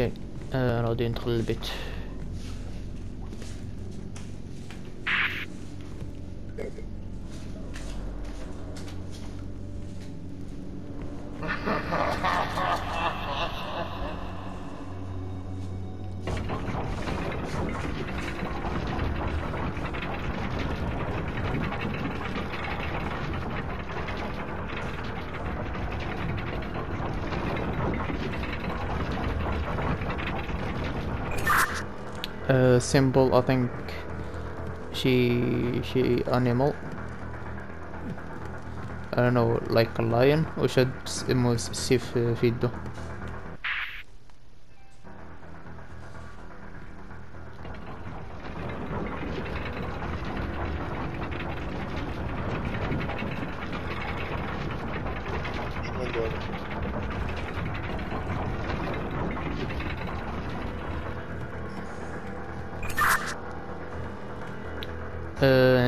اوكي انا ودي ندخل البيت. Symbol, I think she animal. I don't know, like a lion. We should see video.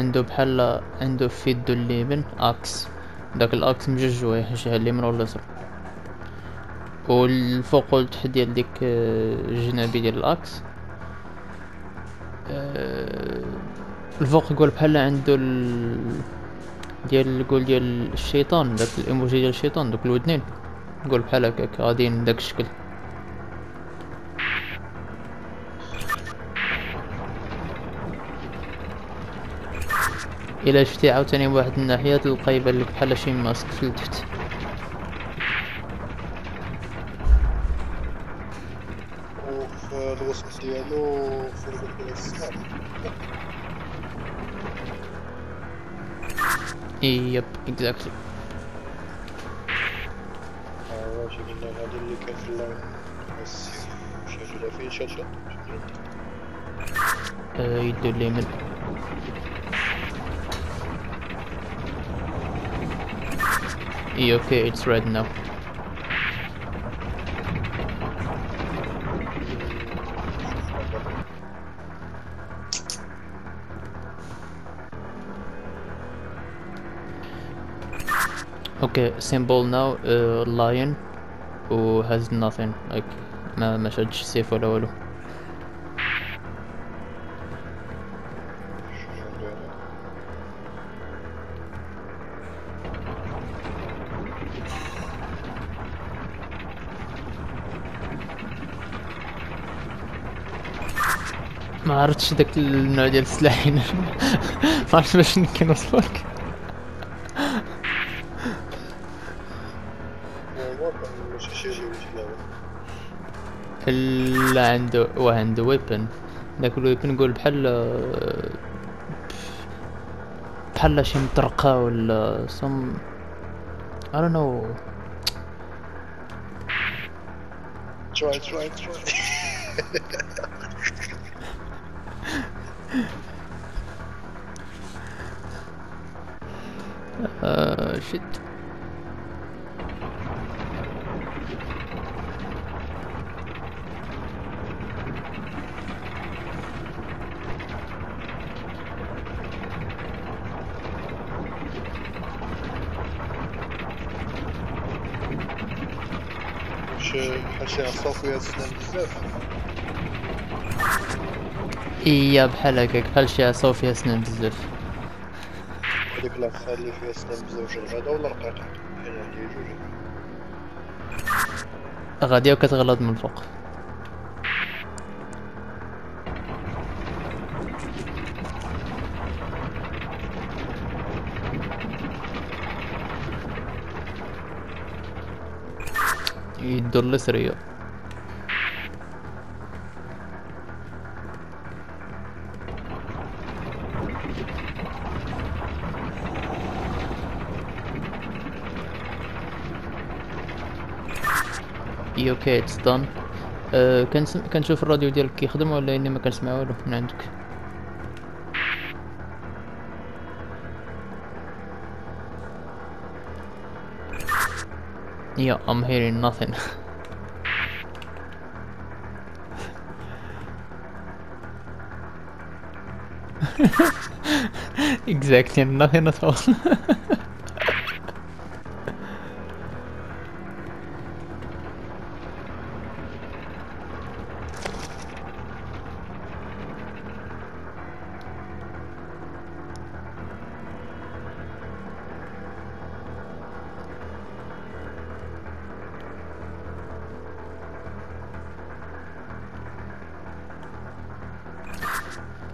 عنده بحال عنده في يدو اليمين اكس، داك الاكس مجوجوه الجهه اليمين ولا اليسرى، والفوق والتحت ديال ديك الجنابي ديال الاكس. الفوق يقول بحال عنده ديال يقول ديال الشيطان، داك الايموجي ديال الشيطان، دوك الودنين يقول بحال هكاك غاديين داك الشكل. الى شفتي عاوتاني واحد الناحيه تلقى يبان لك بحال شي ماسك في التحت. وفي الوسط ديالو في السماء ياب اكزاكتلي واش قلنا هذا اللي كان في اللون شجره فين شجره يدو اليمين. Okay, it's red now. Okay, symbol now, lion who has nothing, like ما شادش سيف ولا والو. ما عرفتش داك النوع ديال السلاح هنا، ما عرفتش باش كنوصفو لك. لا عنده ويبن، داك الويبن نقول بحال شي مطرقة ولا سم I don't know. try shit. شي صافي اسنان بزاف. إيا بحال هكاك، بحال شي عصا فيها سنان بزاف. هاديك العصا اللي فيها سنان بزاف جرجاده ولا رقيقة؟ غادية وكتغلط من الفوق. يدو اليسرى اوكي اتس دون. كنشوف الراديو ديالك كيخدم ولا اني ما كنسمع والو من عندك؟ يا ام هيرين ناثين. اكزاكتلي ناثين ات اول.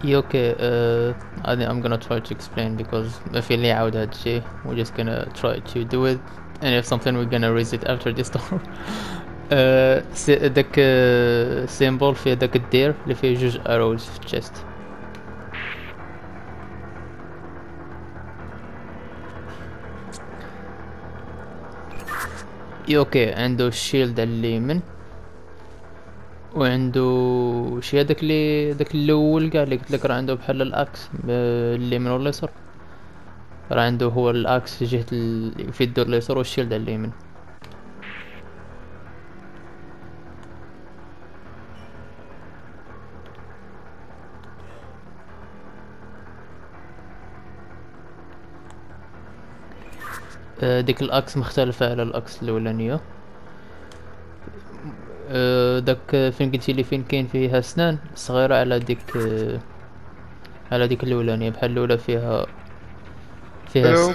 Okay, I think I'm gonna try to explain, because if we lay out that J, we're just gonna try to do it, and if something we're gonna raise it after this time. ذاك السيمبول فيه ذاك الدير اللي فيه جوج اروز في التشيست. اوكي عنده الشيلد على اليمين وعنده شي هذاك اللي داك الاول كاع اللي قلت لك راه عنده بحال الاكس اليمين ولا اليسار، راه عنده هو الاكس جهه في الدور اليسار والشيلد على اليمين. ديك الاكس مختلفه على الاكس الاولانيه. داك فين قلتي لي فين كاين فيها اسنان صغيره على ديك على ديك الاولانيه، بحال الاولى فيها الو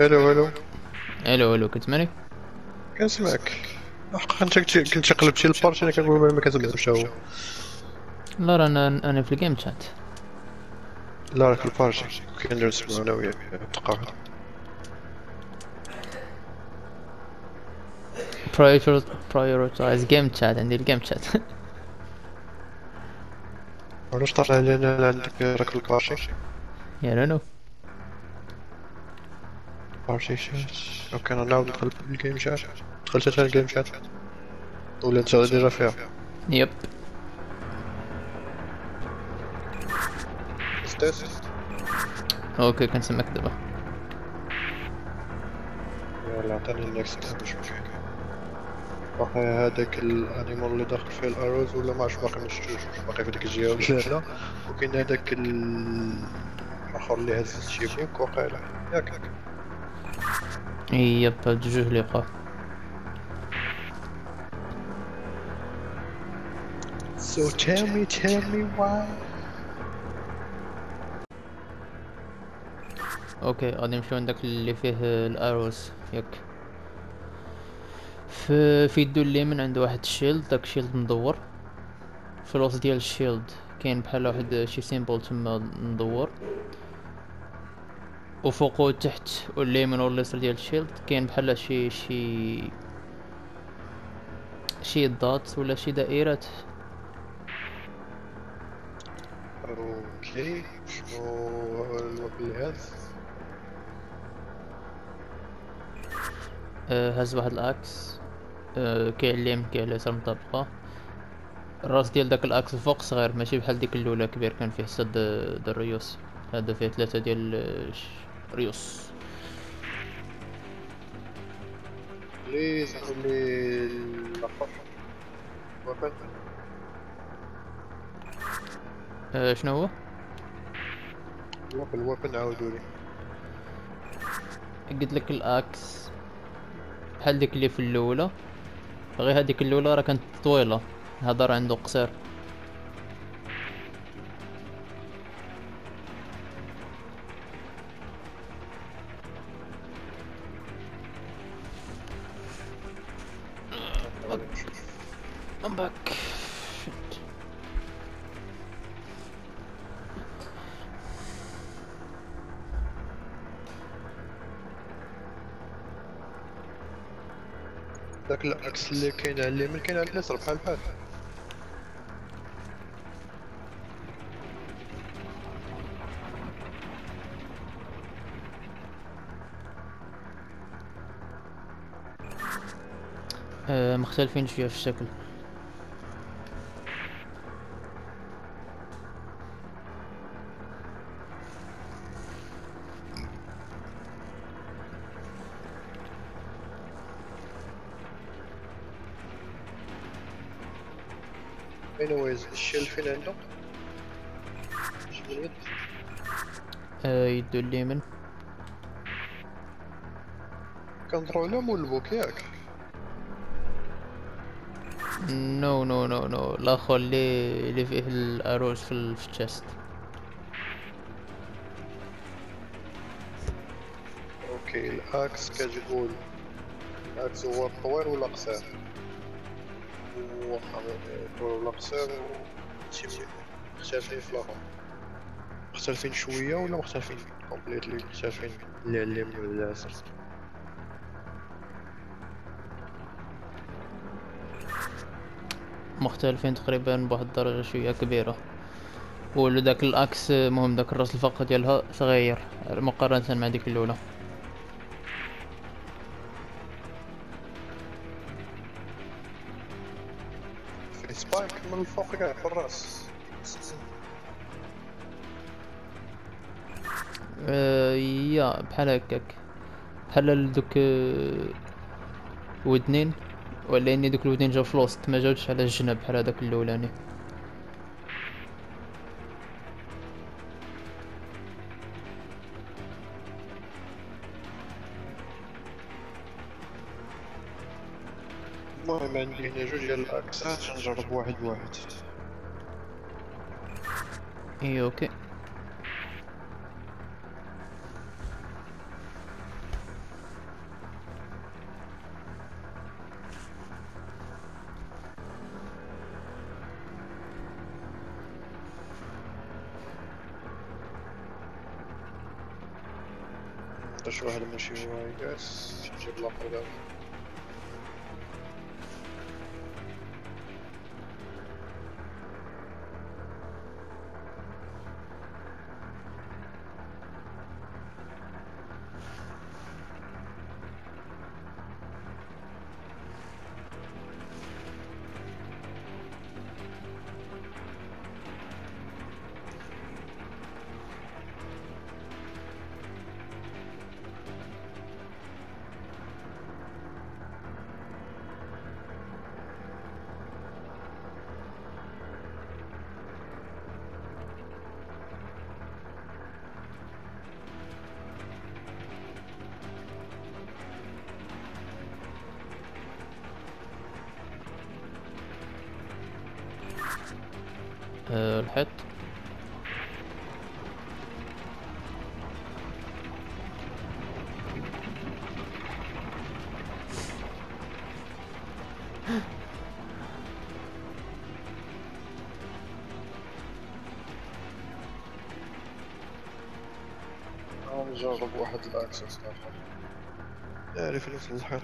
الو الو الو الو كتسمعني؟ كنسمعك حقا انت كنت قلبتي البارتي انا كنقول ما كتقلبش. هو لا راه انا في الجيم تشات، لا راه في البارتي كنرسمو انا وياك نتقاعد. prioritize game chat and the game chat. علاش طلع لنا عندك راك البارشي؟ يا لا نو بارشي شات. اوكي انا نعاود ندخل في الجيم شات. دخلت حتى الجيم شات ولا انت ديجا فيها؟ يب اوكي كنسمعك دابا. يلا عطيني النكست باش نشوف واقع هذاك الانيمال اللي داخل فيه الاروز ولا ما عرفتش، باقي ما شفتوش باقي في ديك الجهه ولا لا. وكاين هذاك الاخر اللي هز الشيبوك واقع له ياك ياب جوج اللي بقى. So tell me why. اوكي غادي نمشيو عندك اللي فيه الاروز ياك. في يدو اليمين عنده واحد الشيلد، داك الشيلد مدور، في الوسط ديال الشيلد كاين بحال واحد شي سيمبول تما مدور، وفوقو تحت واليمين واليسار ديال الشيلد كاين بحال شي ضات ولا شي دائرات. اوكي شنو هذا؟ هز واحد الاكس كاين اليمين كاين اليسار مطابقه. الراس ديال داك الاكس الفوق صغير ماشي بحال ديك الاولى كبير، كان فيه حتى د الريوس، هذا فيه 3 ديال الريوس. بليز خلي لافاق وقت. شنو هو الوابن عاودوا لي؟ قلت لك الاكس بحال ديك اللي في الاولى، غير هذيك الاولى راه كانت طويله، هذا راه عنده قصير. I'm back. داك الاكس اللي كاين على اليمين كاين على اليسار بحال بحال. مختلفين شويه في الشكل. anyways الشيل فين عنده؟ شنو يدو اليمين كنضرو على مول البوك ياك؟ نو نو نو نو الاخر اللي فيه الاروج في الشيست. اوكي الاكس كتقول الاكس هو طويل ولا قصير؟ هو قصير مختلفين في لاخر، مختلفين شويه ولا مختلفين كومبليتلي مختلفين اللي على اليمين ولا اليسار؟ مختلفين تقريبا بواحد الدرجه شويه كبيره، ولو داك الاكس المهم داك الراس الفقه ديالها صغير مقارنه مع ديك الاولى. سبايك من الفوق كاع في الراس يا بحال هكاك، بحال دوك ودنين، ولا ان دوك الودنين جاو في الوسط ما جاوش على الجناب بحال هذاك الاولاني. المهم عندي هنا جوج ديال الاكسات نجرب واحد واحد. اي اوكي باش واحد ماشي هو ياس نجيب لاقو. الحيط نجرب واحد الاكسس اخر نعرف نفس الحيط.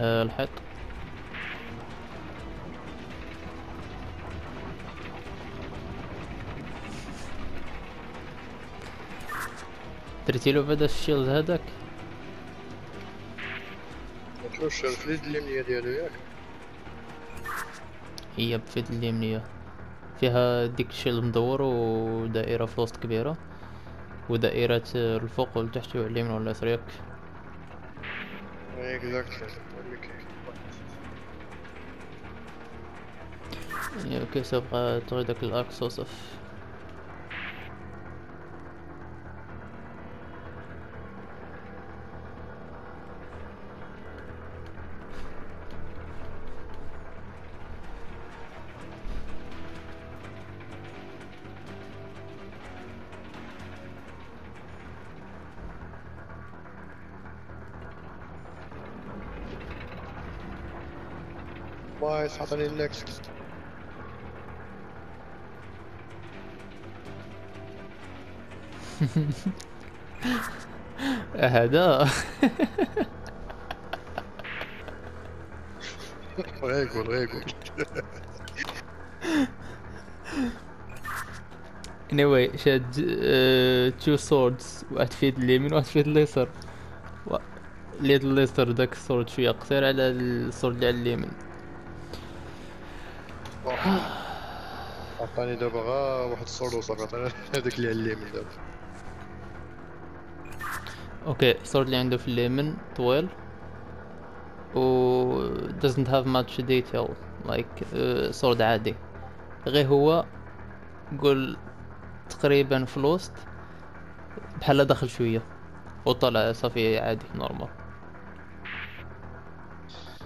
الحيط درتيلو بدا الشيلد هذاك متلوش في اليد اليمنية ديالو ياك؟ هي في اليد اليمنية فيها ديك الشيلد مدور ودائرة في الوسط كبيرة ودائرات الفوق والتحت واليمين واليسار ياك؟ اي اوكي سبقى تغي داك الاكس وصف. بايس حطني النكست هذا غيقول anyway شاد two swords واحد في يد اليمين واحد في يد اليسار. اليد اليسار داك السورد شويه قصير على السورد اللي على اليمين. عطاني دابا غا واحد الصورة وصافي عطاني هذاك اللي على اليمين دابا Okay, صار لي عنده في الليمن طويل و doesn't have much detail like sword عادي. غير هو قول تقريبا في الوسط بحال دخل شوية وطلع صافي عادي نورمال.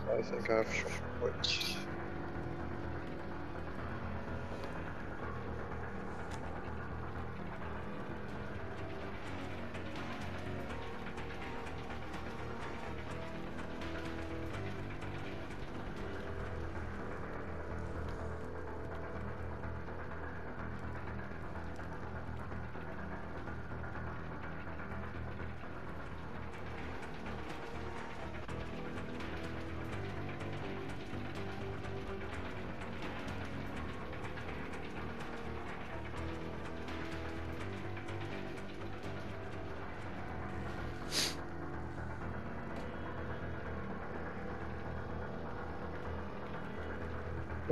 I think I have short.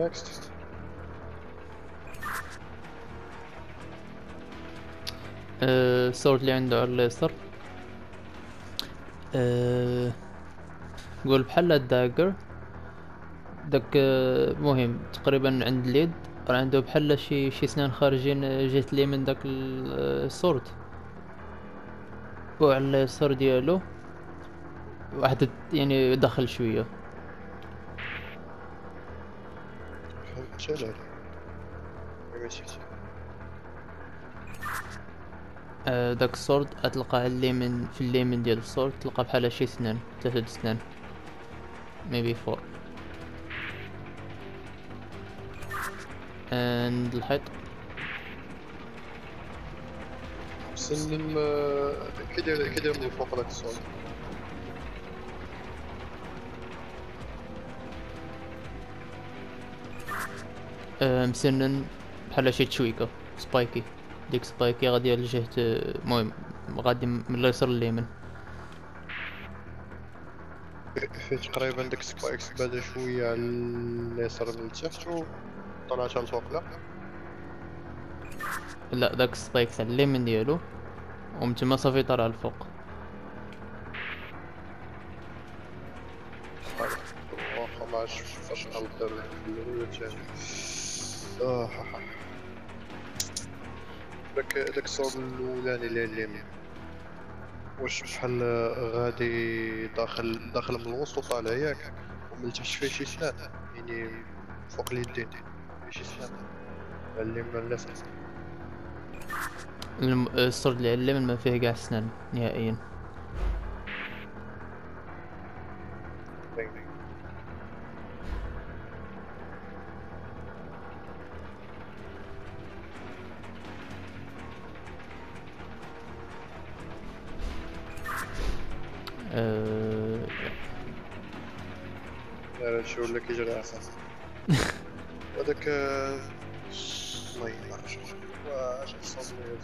Next. الصوت اللي عنده على اليسار قول بحال الداجر داك مهم تقريبا عند اليد راه عنده بحال شي سنان خارجين جهة اليمين داك الصوت، وعلى اليسار ديالو واحد يعني دخل شويه شجر. داك السورد أتلقى على اليمين، في اليمين ديال السورد تلقى بحال شي سنان، 3 سنان maybe 4. and الحيط سلم كدير من فوق داك السورد. مسنن بحال شي تشويكه سبايكي، ديك سبايكي غادي لجهة المهم غادي من اليسار لليمين في تقريبا داك سبايكس بدا شويه على اليسار من تحت وطلعت لفوق. لا داك سبايكس على اليمين ديالو ومن تما صافي طالع لفوق. واخا ما شفتش غلطه داك الصوب الاولاني اللي على اليمين واش بحال غادي داخل من الوسط وطالع ياك، ومن تحت فيه شي سنان يعني فوق اليدين شي سنان اللي من النفس. الصوب اللي على اليمين ما فيه كاع سنان نهائيا. شو اللي كيجري اساسا هذاك الله يلا شوف واش الصوت اللي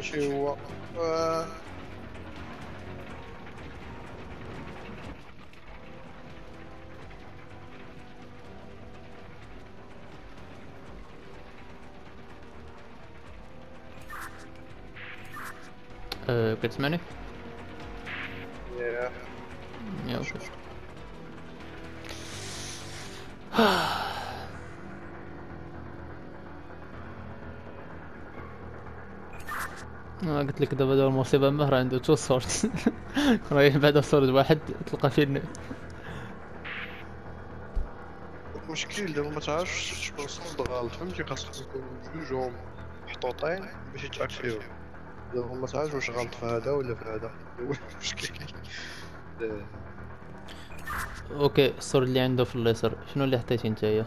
ماشي هو كتسمعني؟ يا شوف قلت لك دابا دور المصيبه مهر عنده 2 سورد رايح بعدا سورد واحد تلقى فين المشكل. دابا ما تعرفش شكون السورد غلط فهمتي، خاصك يكون بجوج محطوطين باش يتاكسيو. دابا ما تعرفش واش غلط في هذا ولا في هذا، هو المشكل. اوكي السورد اللي عنده في اليسار شنو اللي حطيتي نتايا؟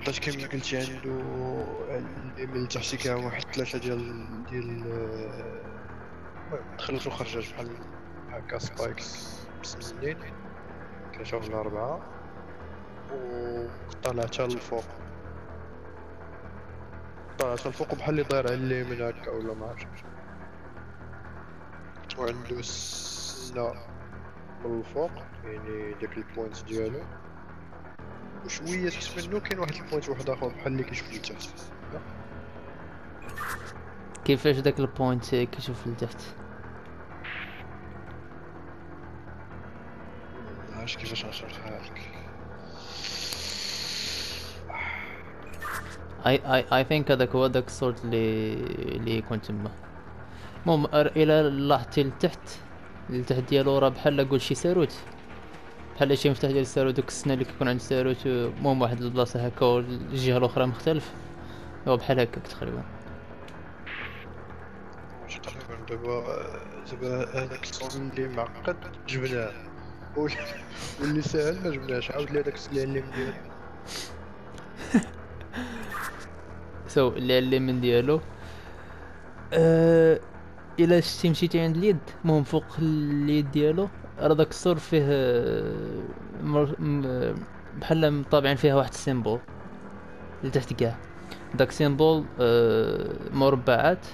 حطيت كيما كنت عنده من تحت كاع واحد 3 ديال دخلت وخرجت بحال هكا سبايكس مسنين كنشوف 4 وطلعت للفوق بحال اللي داير على اليمين هكا ولا ما عرفتش وعندو سنة من الفوق يعني داك البوينت ديالو وشوية تحت منو كاين واحد البوينت واحد اخر بحال اللي كيشوف لتحت. كيفاش داك البوينت كيشوف لتحت؟ منعرفش كيفاش نشرحها لك. اي ثينك هذاك هو داك الصوت اللي كنت تما. المهم الى لاحظتي لتحت ديالو راه بحال قول شي ساروت بحال شي مفتاح ديال الساروت دوك السنه اللي كيكون عند الساروت المهم واحد البلاصه هكا والجهه الاخرى مختلف هو بحال هكاك تقريبا. تقريبا دابا هذاك الصوت اللي معقد جبناه واللي ساهل ما جبناهش عاود لي هذاك السلعه اللي من ديالو سو اللي من ديالو الى شتي مشيتي عند اليد المهم فوق اليد ديالو راه داك الصور فيه بحال مطابعين فيها واحد السيمبول لتحت كاع داك سيمبول مربعات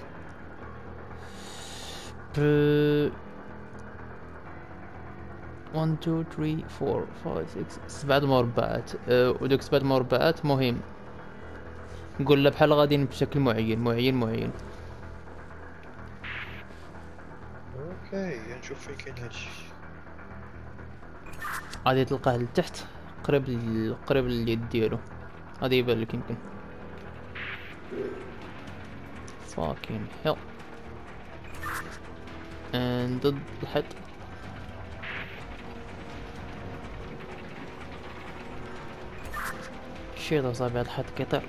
ب 1 2 3 4 5 6 7 مربعات ودوك 7 مربعات مهم نقول لها بحال غاديين بشكل معين اوكي نشوف فين كاين هادشي غادي تلقاه لتحت قريب لليد ديالو غادي يبان لك يمكن فاكين هيل اند ضد الحد شي هذا صاحبي هاد الحد كيطير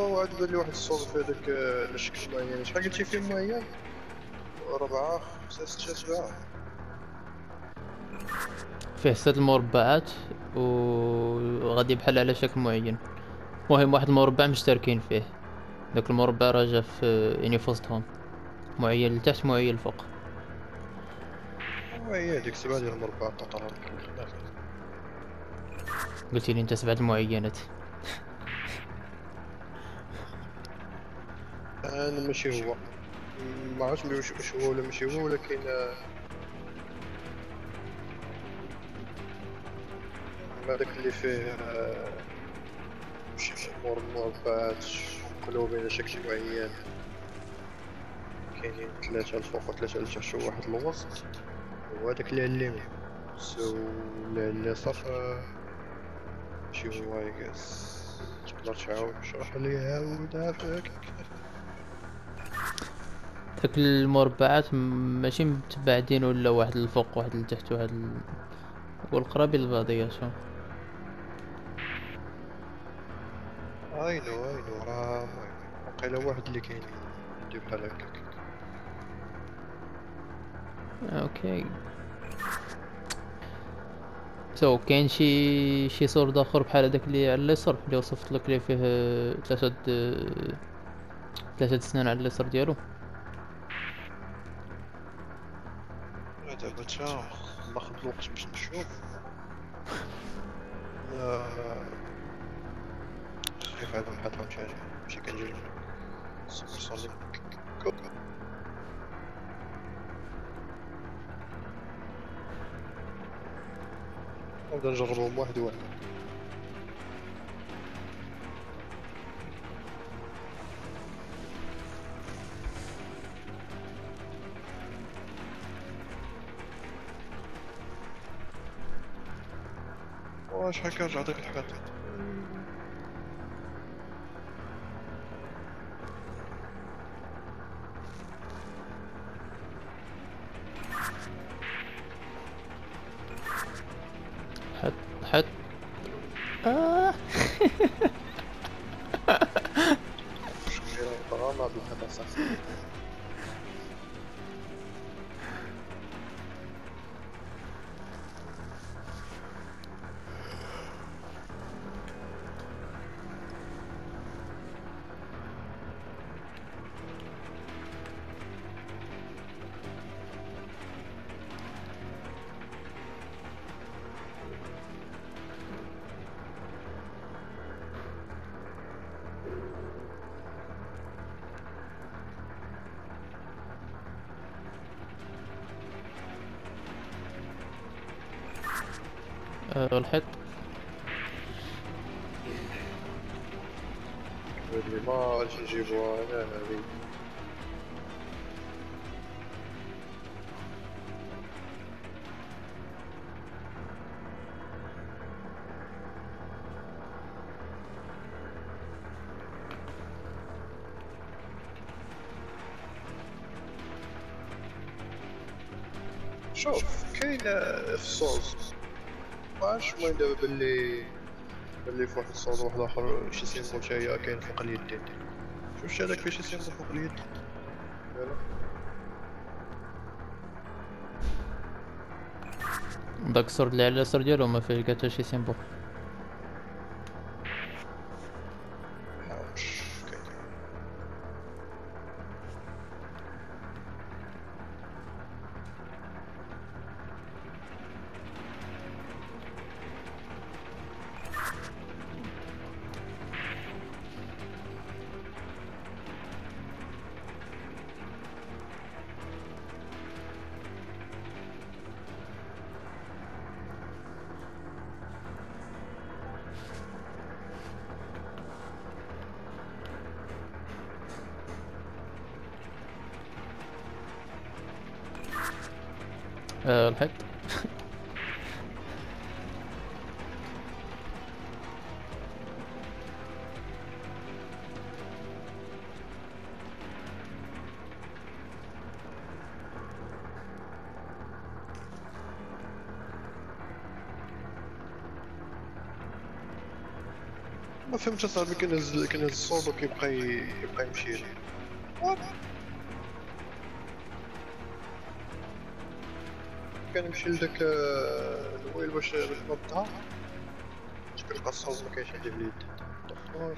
وعاد بان لي واحد الصوت في هذاك الشكل معين شحال قلتي فيه معين 4 5 6 7 فيه 6 المربعات وغادي بحال على شكل معين المهم واحد المربع مشتركين فيه داك المربع راه جا في يعني فوسطهم معين لتحت معين لفوق وهي هذيك 7 ديال المربعات طالعين قلتي لي انت 7 المعينات انا ماشي هو ما عرفتش واش هو ولا ماشي هو ولكن هذاك اللي فيه شي مربعات مقلوبين على شكل معين كاينين 3 الفوق و 3 لتحت و واحد الوسط وهذاك اللي على اليمين سو اللي صافا شي هو اي غاس تقدر تعاود تشرح لي عاودها فيك داك المربعات ماشي متباعدين ولا واحد الفوق واحد لتحت واحد والقرابين لبعضياتهم اينو راه وقيلا واحد اللي كاين يدير بحال هكاك اوكي سو كاين شي صور داخر بحال هداك اللي على اليسار اللي وصفت لك اللي فيه 3 سنان على اليسار ديالو это все махнуло смешно. Хай там потом чай, чеканили. Сорли. نبدأ نجربهم واحد واحد. واش هكا رجع عطيك الحاجات. حط الحيط اللي ما عرفش نجيبوها هنا هذه شوف كاينه في الصوص واش المهم دابا باللي فواحد الصوت واحد اخر شي سيمبول حتى هي كاين فوق اليدين. شفت هذاك فيه شي سيمبول فوق اليدين داك السرد اللي على اليسار ديالو ما فيه حتى شي سيمبول. الحيط ما فهمتش اصاحبي كنهز الصوب وكيبقى يمشي ليه كنمشي لذاك الويل باش نوضها كنلقى الصوت ما كاينش عندي في اليد دونك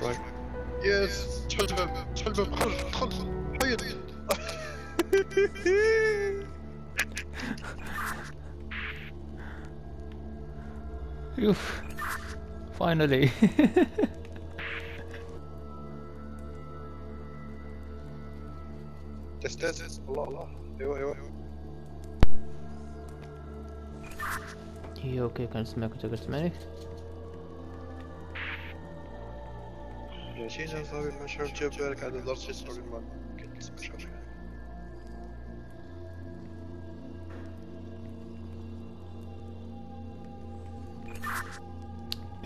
Strike. Yes. Tell them. Quiet. Oof. Finally. Just. Allah. Yo. You okay? Can smack it against me? شي جا صافي ما شربت بالك على الدرس يشرب الماء كيتسمى شرب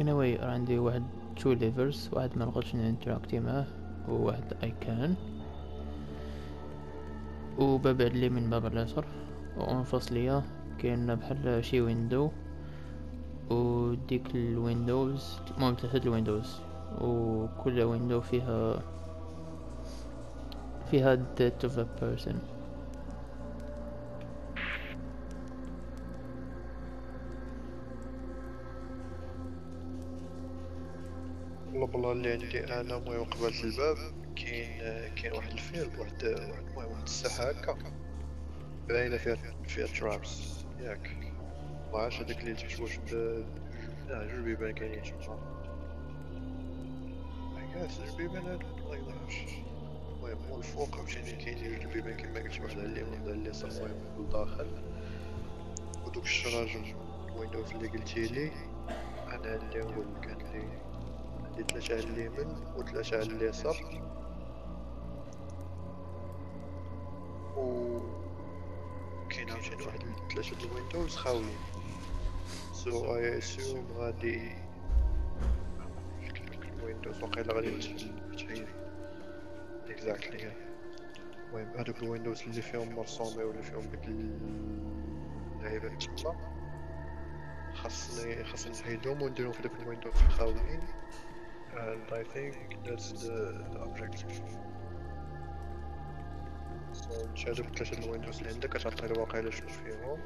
انوي. راه عندي واحد تو ليفرز واحد ما نقدرش نانتراكتي معاه وواحد ايكان وباب اللي من باب اليسار وانفصليه كاين بحال شي ويندو وديك الويندوز، المهم 3 الويندوز، وكل ويندو فيها death of a person. البلا اللي عندي انا المهم قبل الباب كاين واحد الفيل بواحد المهم واحد الساحه هكا باينه فيها ترابس ياك، معرفتش هداك اللي تحوش جوج بيبان كاينين تما هكا جوج بيبان هادو الله يضحكش. المهم هو الفوق مشينا كاينين جوج بيبان كيما قلت، واحد على اليمين وواحد على اليسار المهم لداخل، ودوك الشراجم الويندوز اللي قلتي لي انا هاد اللي هو كان لي ديت 3 على اليمين و3 على اليسار و كاين عاوتاني واحد 3 ديال الويندوز خاويين. سو اي اسيوم غادي الويندوز وقيلا غادي تحيد اكزاكتلي. المهم هادوك الويندوز اللي فيهم مرسومي ولا فيهم ديك اللعيبه تما خاصني نحيدهم ونديرهم في داك الويندوز الخاويين. And I think that's the objective. So نشاهدو بتلاشة الويندوز اللي عندك كتعطي الواقيلا شنو فيهم.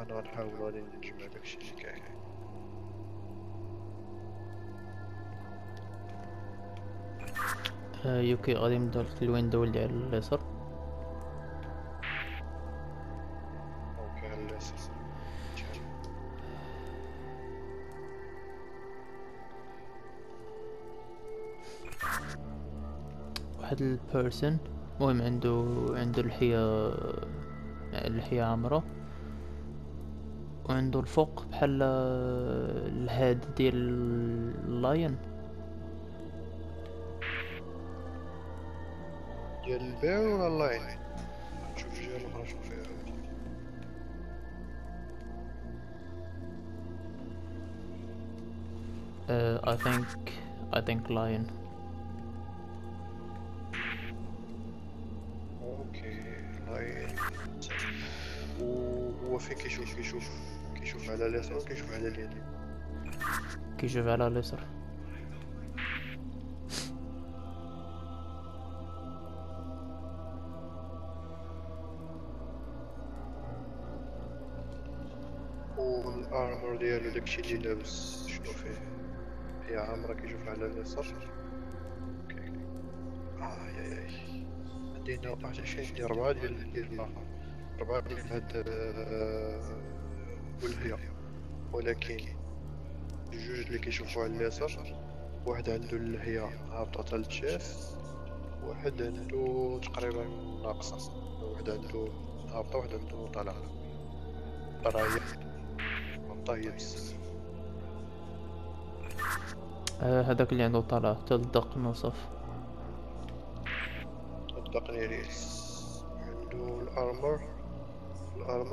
أنا غنحاول غادي نجمع داكشي اللي كاين. يوكي غادي نبداو في الويندو اللي على اليسار. أوكي على اليسار. واحد البيرسون المهم عنده اللحية عامرة، وعنده الفوق بحال الهاد ديال اللاين ديال البيع ولا اللاين. نشوف جهة الأخرى شنو فيها. I think lion. فين كيشوف على اليسار و كيشوف على اليمين؟ كيشوف على اليسار. و الارمور ديالو داكشي اللي لابس شنو فيه؟ هي عامرة كيشوف على اليسار. اوكي اي عندي هنا 21 ديال 4 ديال 4 ديال هاد والهي، ولكن الجوج اللي كيشوفوا على اليسار واحد عنده اللحية هابطة للشاف، واحد عنده تقريبا ناقصة، واحد عنده هابطة واحد عنده طالعة طرايح طاية بزاف. هذاك اللي عنده طالعة حتى للدق نصف الدق نيريس عنده الارمر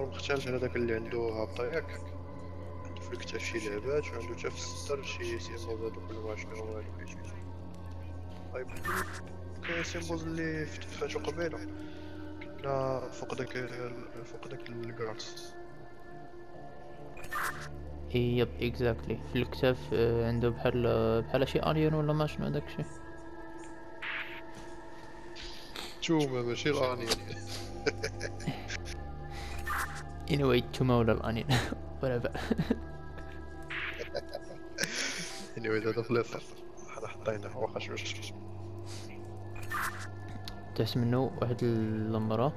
مختلف على داك اللي عنده هابطه ياك، عنده في الكتاف شي لعبات وعنده حتى في الصدر شي سيمبول هادوك الواشر و هادوك الشيء. طيب كاين سيمبول اللي فتحاتو قبيله كنا فوق داك الكارتس. يب اكزاكتلي في الكتاف عنده بحال شي الين ولا ما شنو داكشي توما ماشي الانين. anyway توما ولا الانين whatever. anyway هذا فليسر حنا حطيناه واخا شويه تحس منو واحد المراه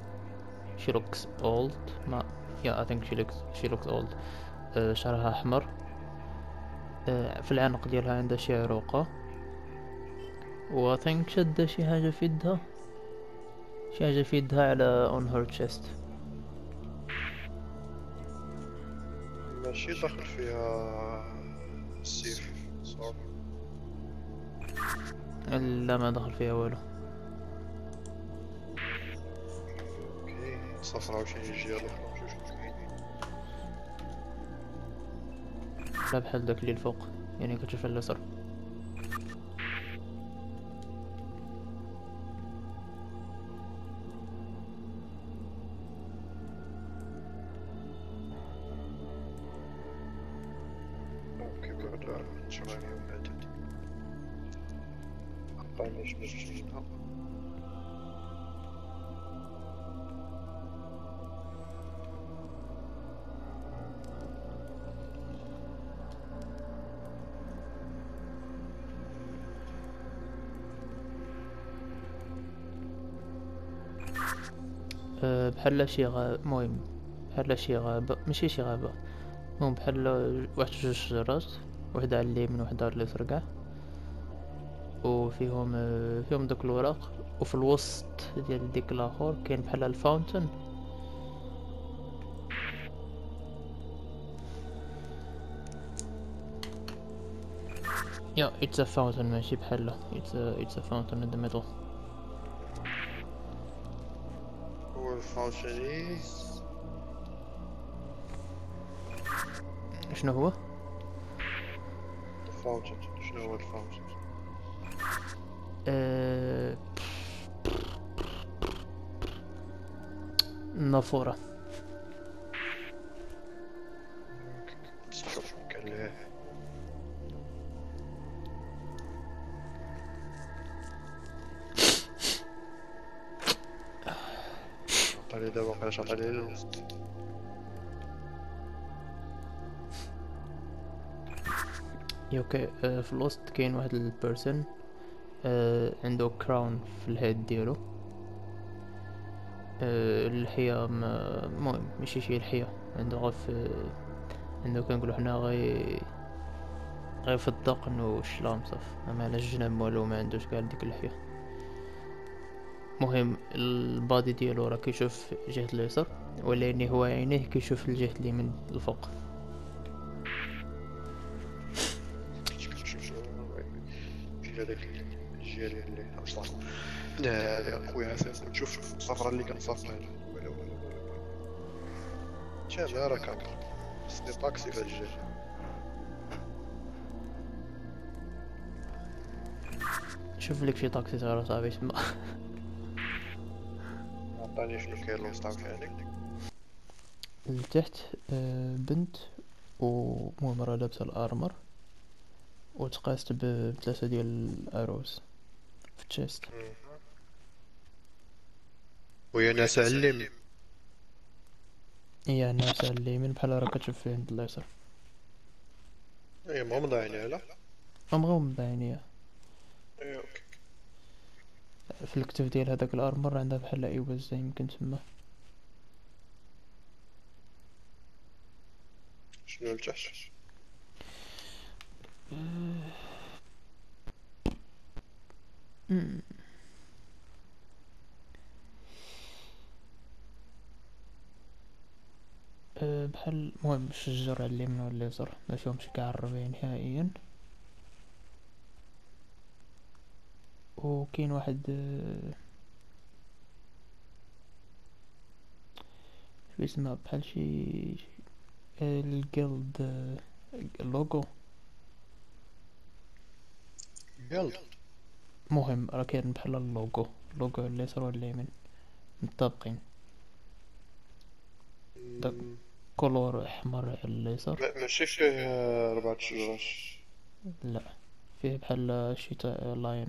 شي لوكس اولد ما يا اي ثينك شي لوكس اولد. شعرها احمر، في العنق ديالها عندها شي عروقه، و اي ثينك شاده شي حاجه في يدها على on her chest. ماشي داخل فيها السيف صعب؟ لا ما دخل فيها والو. اوكي صفرا وشي جهة اخرى نمشيو نشوفو كاينين. لا بحال داك اللي الفوق يعني كتشوف على اليسار. شبابي وبعدت أقل شيء منهم. بحال شي غابة، المهم بحال شي غابة، ماشي شي غابة، المهم بحال واحد جوج شجرات، وحدة على اليمين وحدة على اليسار كاع، وفيهم دوك الوراق، وفي الوسط ديال ديك لاخور كاين بحال الفاونتن، يا اتس ا فاونتن ماشي بحالها، اتس ا فاونتن ان ذا ميدل. شنو هو؟ الفاونتن، شنو هو الفاونتن؟ النافورة. علي دابا وقيلا شاط عليه الوسط، اوكي. في الوسط كاين واحد البيرسون عنده كراون في الهيد ديالو، اللحية المهم ماشي شي لحية، عنده غف، عنده كنقولو حنا غير في الدقن والشلام صافي، ما على الجنب والو، ما عندوش كاع ديك اللحية. مهم البادي ديالو راه كيشوف جهة اليسار، ولكن هو عينيه كيشوف الجهة اليمين الفوق. لا خويا شوف السفرة اللي كنسافرها، شافها راه كنقرب، خصني طاكسي في هاد الجهة. شوف لك شي طاكسي صغير صاحبي تما. لتحت بنت ومهم راه لابسة الارمر وتقاست بثلاثة ديال الاروس في التشيست. ويا ناس على اليمين، هي ناس على اليمين بحال راه كتشوف فيه عند اليسار. اي مغمضة عينيها، لا مغمضة عينيها. اي اوكي. في الكتف ديال هذاك الارمر عندها بحال ايواز يمكن تما. شنو لتحت؟ بحال المهم الشجر على اليمين ولا اليسار ماشيهمش كاع الربعين نهائيا. وكاين واحد شو اسمها بحال شي الجلد، اللوغو جلد، مهم راه كاين بحال اللوغو اللي صرا اليمين متطابقين، داك كولور احمر على اليسار. ماشي فيه ربعة الشجرات، لا فيه بحال شي لاين.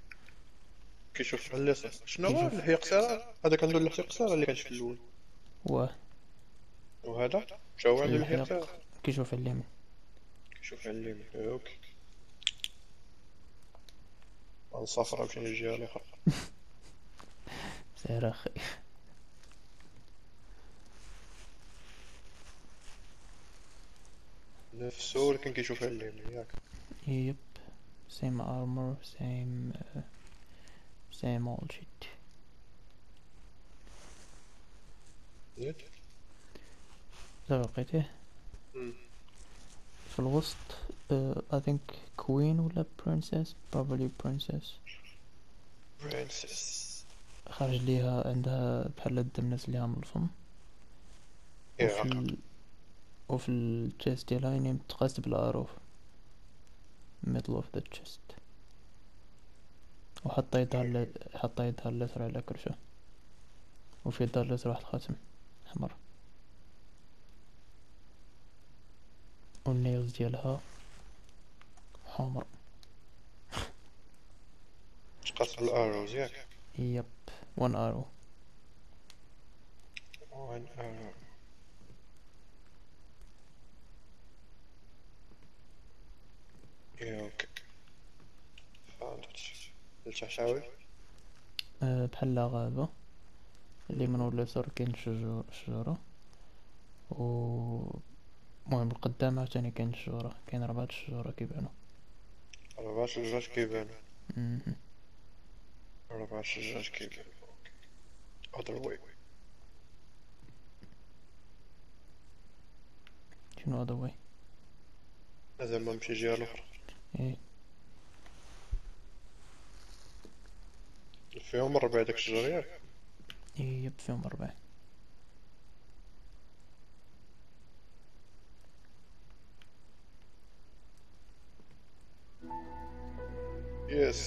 كيشوف بحال اليسار. شنو هو اللحية قصيرة؟ هذاك عنده اللحية قصيرة اللي كانت في الأول، واه وهذا تا هو عنده اللحية قصيرة كيشوف على اليمين، كيشوف على اليمين. اوكي غنسافر عاوتاني للجهة الأخرى. سير أخي. نفسه ولكن كيشوف على اليمين ياك. يب سيم أرمر، same old shit. دابا لقيتيه. في الوسط. I think queen ولا princess, probably princess. خرج ليها عندها بحال الدم نازل ليها من الفم. وفي الchest ديالها يعني متقاس بالعروف middle of the chest. وحط يدها اليسرى على كرشه وفي يدها اليسرى واحد الخاتم احمر. والنيلز ديالها حمر. تقص الأروز ياك؟ يب. one arrow. اوكي فهمت. الشعشاوي بحال غابة اللي من ولا صار كاين شجرة و المهم القدام عاوتاني كاين الشجرة. كاين 4 شجور كيبانو. 4 شجور كيبانو. اوكي other way. شنو other way؟ زعما نمشي الجهة الأخرى. ايه فيهم 4 داك الشجر ياك؟ ايه فيهم 4. Yes,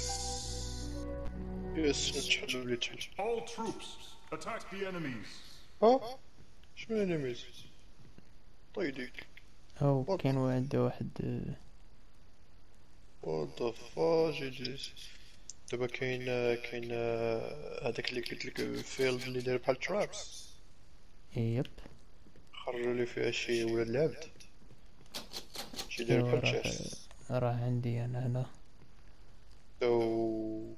نتحدو بلي تحت. All troops attack the enemies. ها؟ شنو enemies؟ طيديك. أو كان عنده واحد. What the fuck is this؟ دابا كاين هذاك اللي قلتلك فيلد اللي داير بحال ترابس. يب. خرجوا لي فيها شي ولا لعبت. شي داير بحال تشيس. راه عندي أنا هنا. So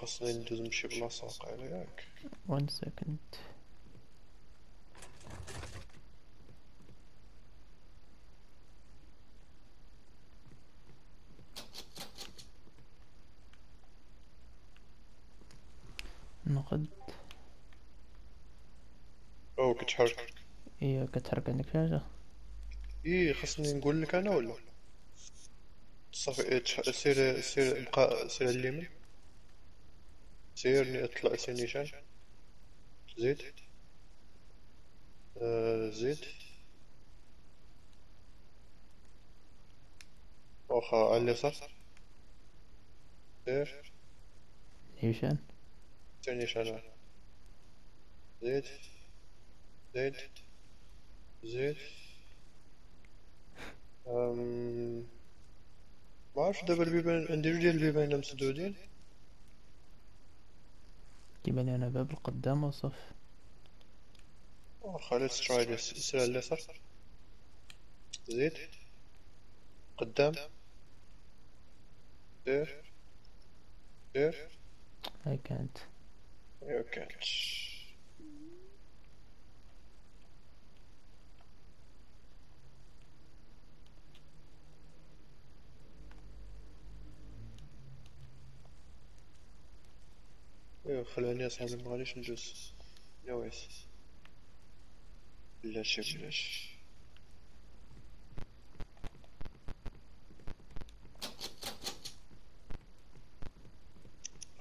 خاصني ندوز نمشي بلاصة قايلة ياك. 1 second. نقد. كتحرك. إيه كتحرك عندك شي حاجة. إيه خاصني نقول لك أنا ولا. صافي سير بقى سير اليمين. سيرني اطلع سير نيشان. زيد واخا على اليسار. سير نيشان سير نيشان. زيد معرفتش دابا البيبان نديرو ديال البيبان مسدودين. كيبان لي أنا باب القدام وصافي. واخا ليتس تراي ذيس. سير على اليسار. زيد قدام. سير I can't. ايوا خلاني اصاحبي مغاديش نجوز نواس. بلاش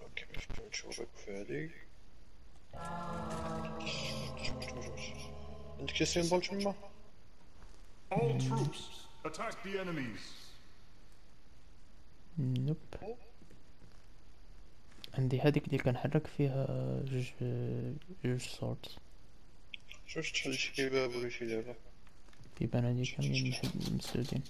اوكي باش نشوفك في هادي. عندك شي سيمبول تما؟ All troops attack the enemies. نوب. عندي هاديك اللي كنحرك فيها جوج سورت. شوف تحل شي باب ولا شي لعبة. كيبان عندي كاملين مسدودين.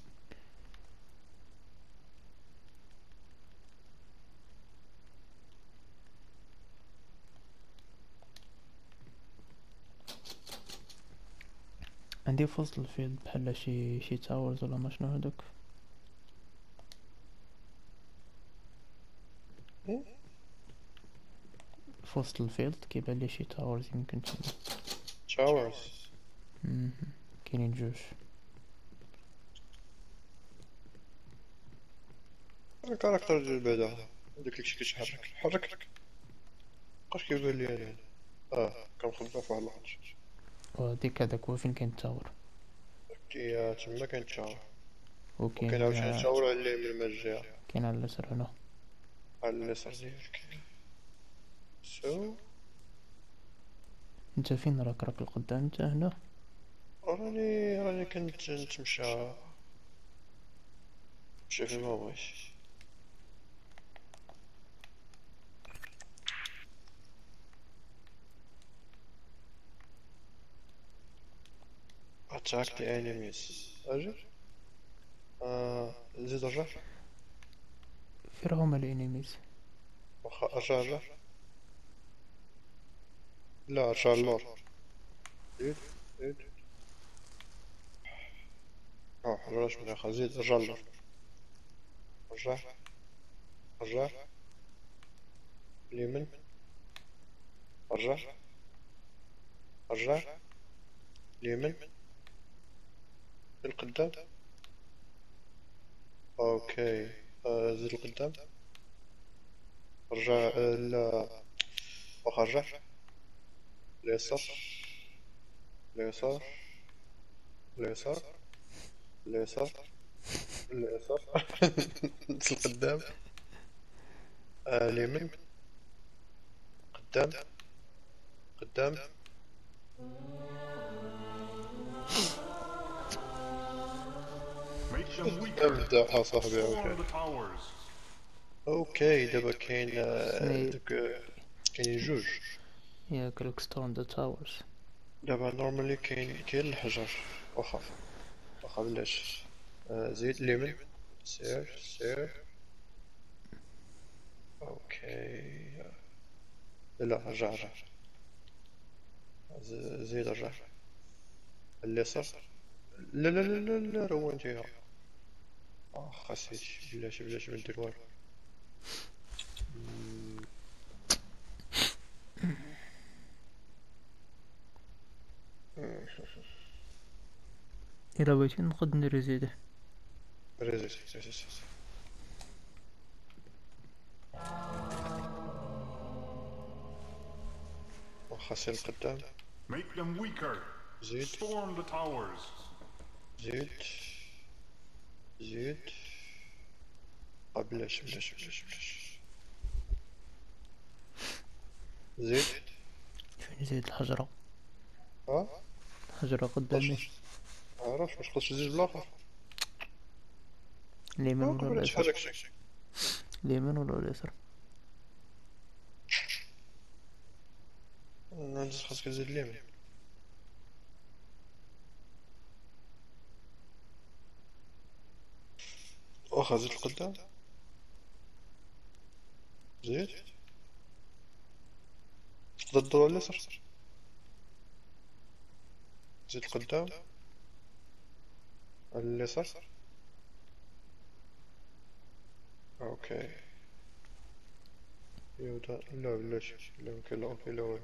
عندي في وسط الفيلد بحال شي تاورز ولا ما شنو هادوك. في وسط الفيلد كيبان لي شي تاورز. يمكن تاورز كاينين 2. الكاركتر ديال بعدا داك الشيء كيتحرك حرك مابقاش كيبان لي انا. كنخبى في واحد الحوش. وهاديك هداك هو فين كاين التاور. كي تما كاين الشجر وكاين عاوتاني الشجر اللي من المجيرة كاين على اليسر هنا على اليسر ديالك. سو انت فين راك القدام؟ انت هنا. راني كنت نمشي فين ما بغيتش. Attack the enemies. أجل نزيد الرجع فين هما الانيميز. واخا رجع لا رجع اللور. زيد حمراش من الاخر. زيد رجع اللور. رجع اليمين. رجع اليمين القدام. اوكي زيد القدام. رجع لا واخا رجع اليسار القدام اليمين قدام ابدا اصاحبي. اوكي دابا كاين جوج يا كلوك ستون ذا تاورز. دابا نورمالي كاين الحجر. واخا بلاش. زيد اليمين. سير اوكي لا رجع زيد رجع اليسار. لا روانتيها. خاصني بلاش ما ندير والو. إلا بغيتي نقد ندير ريزيد وخاصني القدام. زيد بلاش زيد فين زيد الحجرة. الحجرة قدامي. معرفتش واش خصني نزيد بالاخر اليمين ولا اليسار. خاصك تزيد اليمين. واخا زيد القدام. زيد تقدر ديرو على اليسار. زيد القدام على اليسار. اوكي يودا لا بلاش لا يمكن لا اوكي لا والو.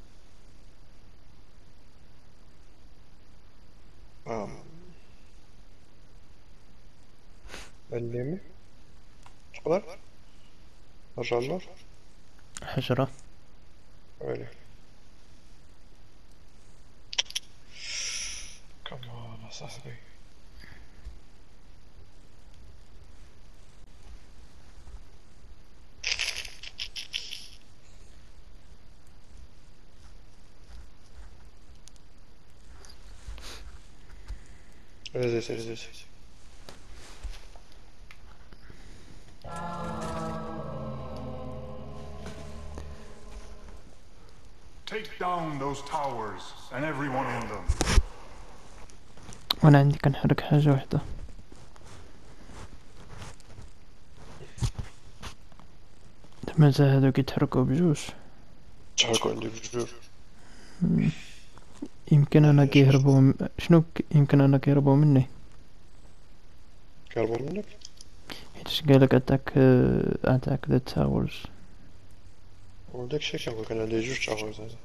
اليمين تقدر رجع اللور. حجرة ويلي كمان اصاحبي. رزيت Take down those towers and everyone in them. وانا عندي كنحرك حاجة واحدة. تما هادو كيتحركو بجوج. يمكن انك يهربوا. شنو يمكن انك يهربوا مني؟ يهربوا منك؟ حيتاش قالك اتاك ذا تاورز، وداكشي كنقول لك انا لي جوج تاورز هذا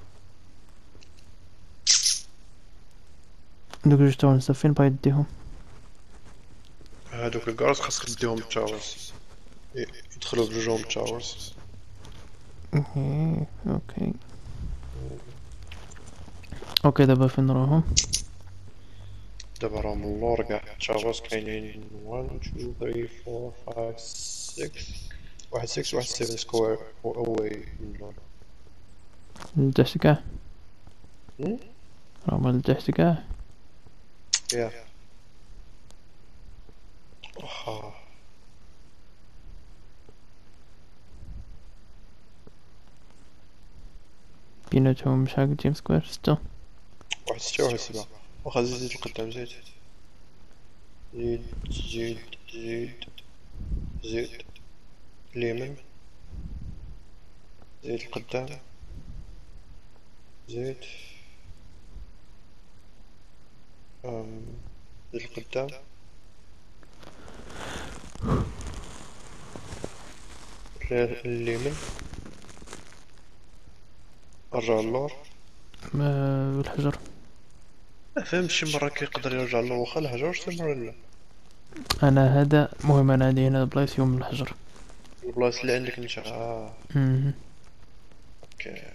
دوك جوج تاورز فين باغي ديهم؟ هادوك الكارز خاصك ديهم التاورز، يدخلوا بجوجهم التاورز. اوكي دابا فين راهم؟ دابا راهم اللور كاع التاورز كاينين 1 2 3 4 5 6 واحد 6 واحد 7 سكوير اواي من اللور لتحت كاع. راهم لتحت كاع يا واخا. بيناتهم شحال قلتي سكوير؟ 6 واحد 6 واحد 7. واخا زيد القدام، زيد اليمين، زيد القدام، زيد زيد القدام، اليمين، رجع اللور بالحجر. ما فهمتش، مرة كيقدر يرجع اللور واخا الحجر، شي مرة لا. أنا هذا المهم، أنا عندي هنا بلايص يوم الحجر، البلايص اللي عندك نتا. كاك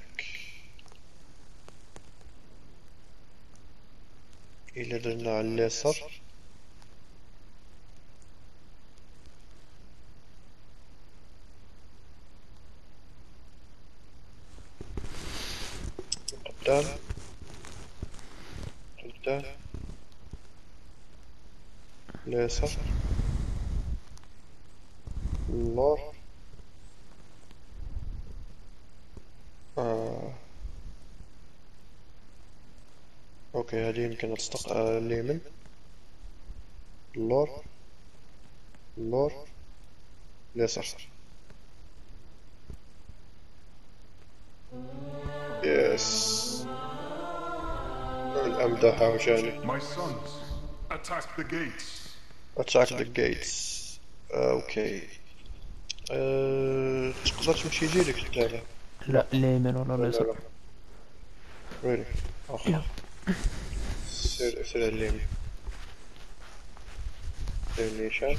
إلا درنا على اليسار قدام اليسار اللور اوكي هادي يمكن تصدق. اليمين اللور اليسار. Yes. My sons, attack the gates. Okay. تقدر تمشي يجيلك الكتابة؟ لا، اليمين ولا اليسار. ويلي، آخر. سير اليمين. نيشان.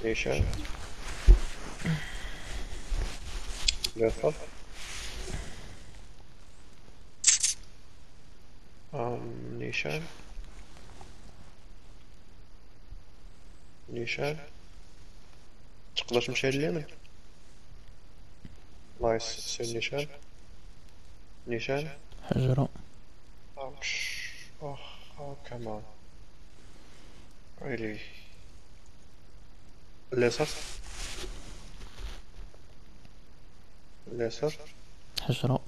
اليسار. نيشان تقدر تمشي لليمين. نايس. سير نيشان حجرة. اوه كمان ويلي. اليسار حجرة.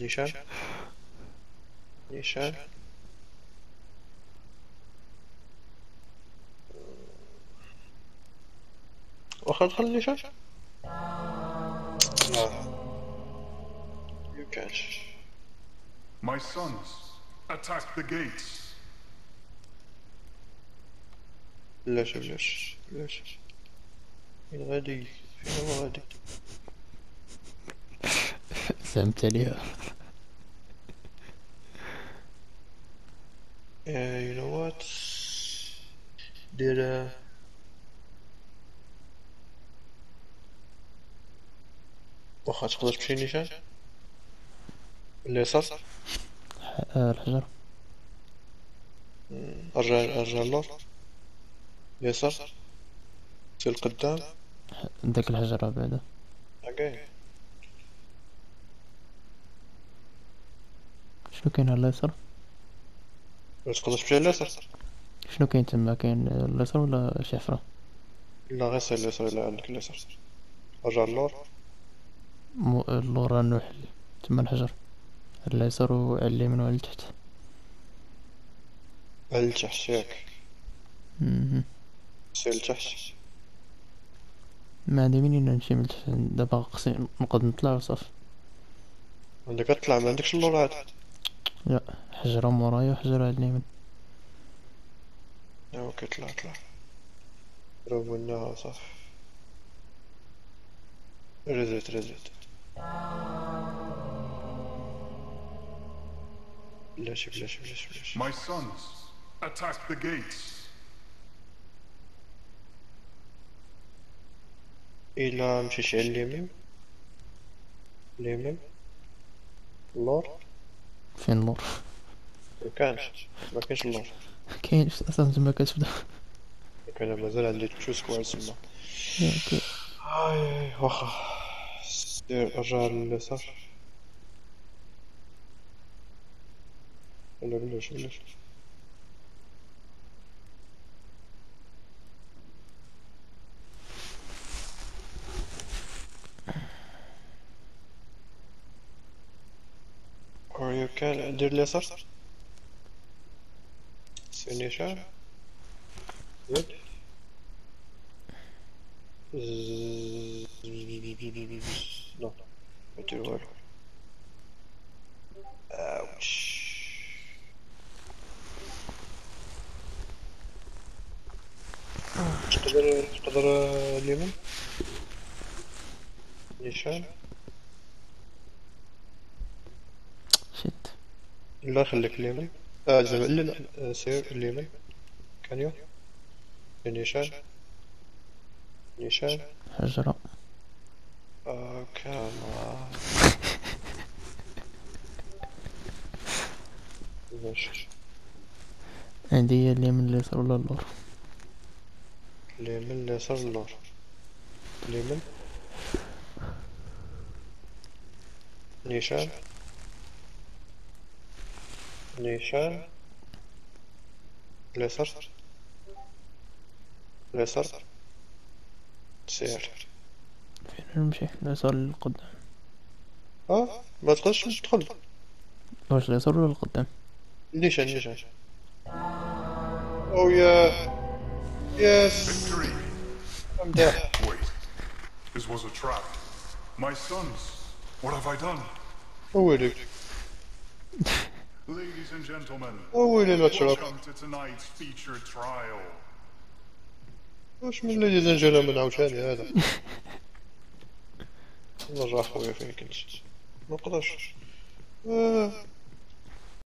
نيشان واخا دخل نيشان. You can't. My sons, attack the gates. لاش فين غادي؟ فهمت عليها. You know what? واخا تقدر تمشي نيشان اليسار الحجر. رجع اللور اليسار، سير القدام داك الحجر بعدا. اوكي شنو كاين على اليسار؟ تقدر تمشي لليسار. شنو كاين تما؟ كاين اليسار ولا شي حفرة؟ لا غير سير اليسار إلا عندك اليسار. رجع اللور اللور رانو حل تما الحجر. على اليسار وعلى اليمين وعلى التحت. على التحت ياك. سير لتحت. ما عندي منين نمشي من تحت. دابا خصني نقعد نطلع وصافي. عندك كتطلع ما عندكش اللورات؟ لا، حجره مورايا وحجره هاد اليمين. ايوا كيطلع طلع برافو لنا صافي. رزيت رزيت بلاشي بلاشي بلاشي بلاشي. My sons attack the gates. إلا مشيت على اليمين اليمين اللور. فين اللور؟ مكانش مكانش اللور. كاين أصلا تما كتبدا. أنا مازال عندي تو سكوار تما. أي واخا نرجع لليسار. ولا بلاش بلاش. أوريو كان دير اليسار سينيشان زيد لا مدير والو. أوتش تقدر اليمين نيشان شد. لا خليك اليمين. زعما لا لا سير اليمين. كانيون نيشان نيشان حجرة. كاميرا ماشي هادي هي اليمين اليسار ولا اللور؟ اليمين اليسار اللور اليمين نيشان نيشان اليسار اليسار سير. فين نمشي؟ اليسار للقدام. ما تقدرش تدخل. واش اليسار ولا القدام؟ نيشان نيشان. أو يا يس امدح. This was a trap. My sons, what have I done? ويلي Ladies and gentlemen, welcome to tonight's feature trial. واش من ladies and gentlemen عاوتاني هذا؟ والله راه خويا فين كنت؟ ما نقدرش.